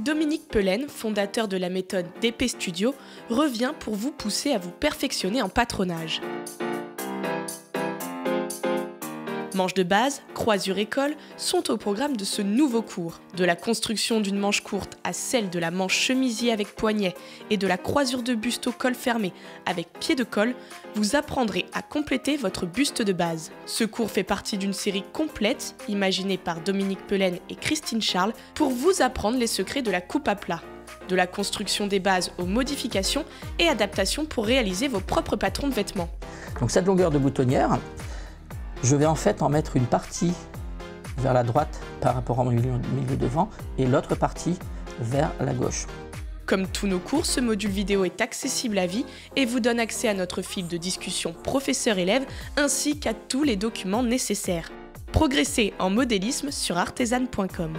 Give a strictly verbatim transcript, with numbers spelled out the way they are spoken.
Dominique Pellen, fondateur de la méthode D P Studio, revient pour vous pousser à vous perfectionner en patronage. Manches de base, croisure-école sont au programme de ce nouveau cours. De la construction d'une manche courte à celle de la manche chemisier avec poignet et de la croisure de buste au col fermé avec pied de col, vous apprendrez à compléter votre buste de base. Ce cours fait partie d'une série complète imaginée par Dominique Pellen et Christine Charles pour vous apprendre les secrets de la coupe à plat, de la construction des bases aux modifications et adaptations pour réaliser vos propres patrons de vêtements. Donc cette longueur de boutonnière, je vais en fait en mettre une partie vers la droite par rapport au milieu, milieu devant et l'autre partie vers la gauche. Comme tous nos cours, ce module vidéo est accessible à vie et vous donne accès à notre fil de discussion professeur-élève ainsi qu'à tous les documents nécessaires. Progressez en modélisme sur artesane point com.